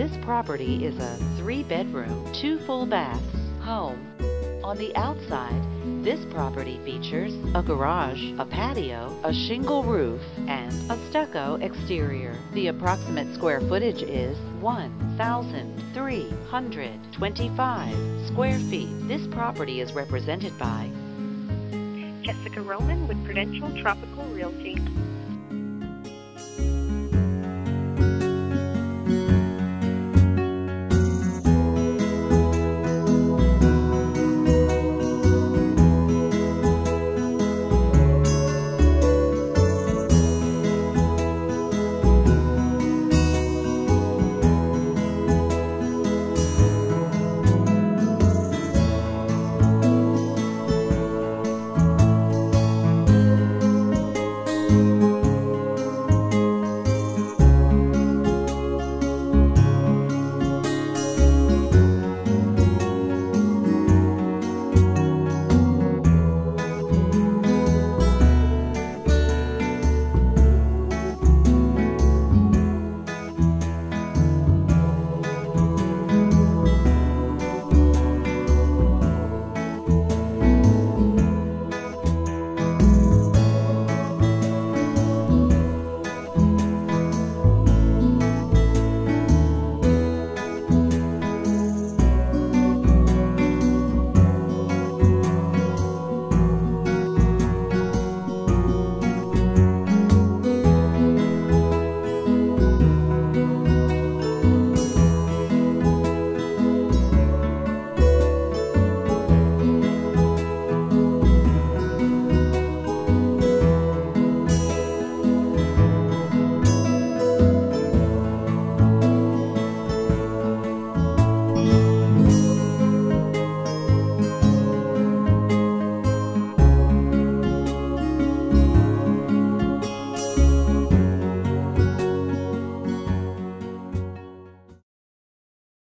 This property is a 3-bedroom, 2 full baths home. On the outside, this property features a garage, a patio, a shingle roof, and a stucco exterior. The approximate square footage is 1,325 square feet. This property is represented by Jessica Roman with Prudential Tropical Realty.